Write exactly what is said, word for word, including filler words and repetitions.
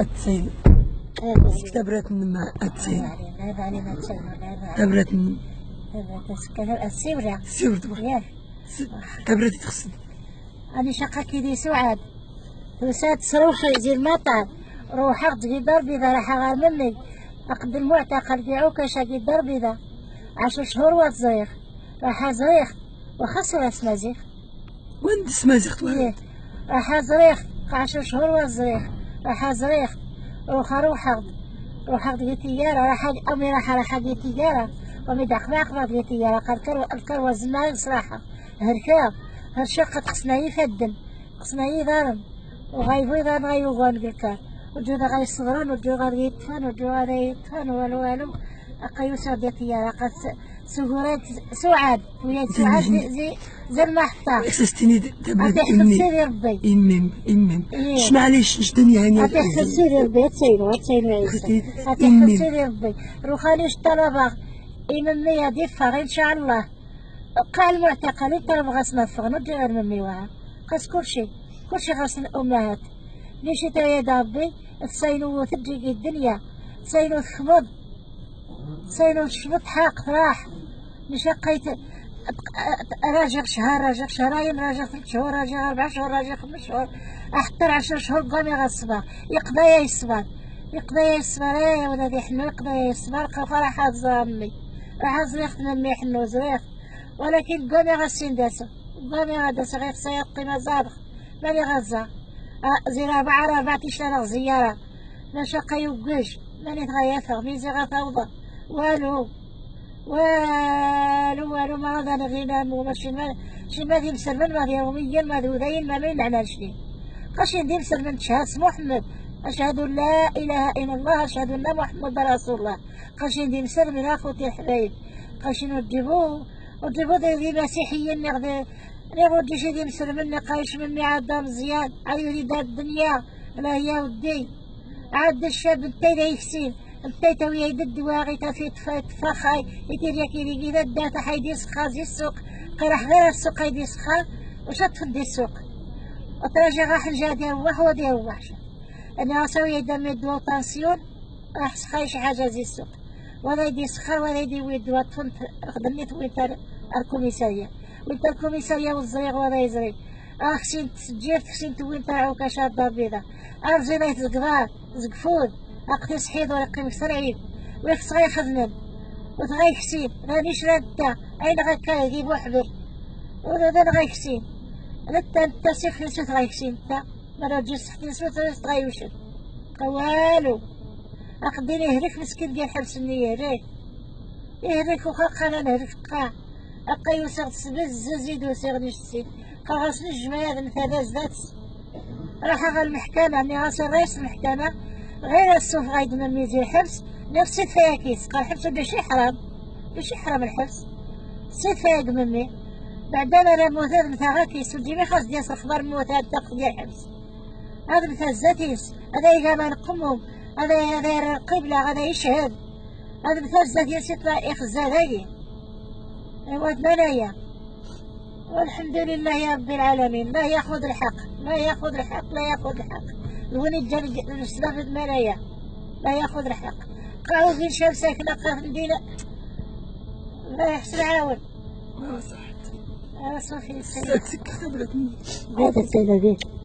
التسيل بس تبرت من ما التسيل لعب عليه ما تسيل تبرت من تبرت السبرة سبرة تبرت تبرت تخصد أنا شقة كذي سعاد وسات صروخي زي المطر روح أقضي ضربي ذا راح أغاملني أقضي المعتقل بيعوك شقي ضربي ذا عشر شهور وتزيخ راح زريخ وخسر اسمازيخ وين اسمازيخ واحد راح زريخ عشر شهور وتزيخ راح زريخ روح روح روح أقضي تيارة راح أمي راح راح أقضي تيارة ومدق ما أقضي تيارة قركر الكر وزمان صراحة هركاب هالشقة قسنا يفدم قسنا يضرم وغايبو يضرم غايبو غون بالكار وجودا غاي صغران وجودا غاي يتفان وجودا غاي يتفان والو والو أقايو سعودية تيارة قد سهورات سعاد ولاية سعاد زي زي المحطة إحسستني تبعد إمي إمي إمي إش معليش إش دنيا هانية أتحسب سيري ربي أتسيلو أتسيلو عيسى أتحسب سيري ربي روخانيش طلبة إمامية دفاغ إن شاء الله قال المعتقل انت بغاسنا الفغن ودير ممي وعا قاس كلشي كلشي غاس الامهات ليش تا يا دابي تساينو تجي الدنيا تساينو تخبض تساينو تشبط حاق راح مش لقيت راجع شهر راجع شهرين راجع ثلاث شهور راجع اربع شهور راجع خمس شهور حتى عشر شهور قام غاصبر يقضى يا يصبر يقضى يا يصبر يا ولادي حنا يقضى يا يصبر قفا راح تزامي راح زريخت ممي حنو زريخت ولكن قومي غسين داسو قومي غداسو غير خصايا الطيبة زابخ ماني غزة زيرا بعرا بعتيش لنا زيارة لا شقا يوكاش ماني تغياثر مين زيغا فوضى والو والو والو ما غدا نغينا وماشي شي مادي مسلمن ماضي يوميا ماضي وذاين ما بين نعملش ليه قاشي ندير مسلمن تشهد محمد أشهد أن لا إله إلا الله أشهد أن محمد رسول الله قاشي ندير مسلمن أخوتي الحبايب قاشي نجيبوه وتبغى تدي مسيحيين نقدر نقدر شدي مسلمين نقايش مني عدم زياد عيوني دار الدنيا لا هي ودي عاد الشاب التايدا يكسين التايدا ويا يدد واغي تفيت فخاي يدير يا كيري كذا داتا حيدي سخا زي السوق قرح غير السوق حيدي سخا وشط فدي السوق وتراجع راح نجا ديروح وديروح انا سويا دمي دو طانسيون راح سخاي شي حاجه زي السوق ولا يدي سخر ولا يدي ويد وطفنت خدمت ويتر الكوميسارية ويتر الكوميسارية والزريغ ولا يزري أخشين تسجير تخشين توين تاعو كاشات دار بيضا أرجلي تزقفار زقفود أقتس حيض ولا قيم سرعين ويخص غي خدمن وتغي خسين غانيش رانتا أين غكا يجيب وحبي وذا غي خسين رانتا نتا سيخ نسوت غي خسين نتا مرة جيس سحت نسوت غي وشد قوالو أقدر يهرك مسكين ديال حبسني يهرك يهرك وخاق أنا نهرك قاع أقاي وسغد سبز زيد وسغنيش سيد قا غاسني الجماعة مثلا زدات راح غا المحكمة مي غاسي رئيس المحكمة غير السوف غايد ممي يجي الحبس نفس سيد فياكيس قا الحبس ماشي حرام ماشي حرام الحبس سيد فياك ممي بعدا أنا موثاد مثلا غا كيسو ديما خاص ديال صخبار موثاد تاخد ديال الحبس هاد مثلا زاتيس هذا إلا ما نقمهم هذا غير القبلة هذا يشهد هذا بثلاثة ديال سي طلائق الزهري ايوا ثمانية والحمد لله يا رب العالمين لا ياخذ الحق لا ياخذ الحق لا ياخذ الحق الوليد جا للسلام في ثمانية لا ياخذ الحق قاعد في شام ساكنة قاعد في المدينة الله يحسن عاون ما صحت انا صافي سكت خبرتني هذا السيد هذيك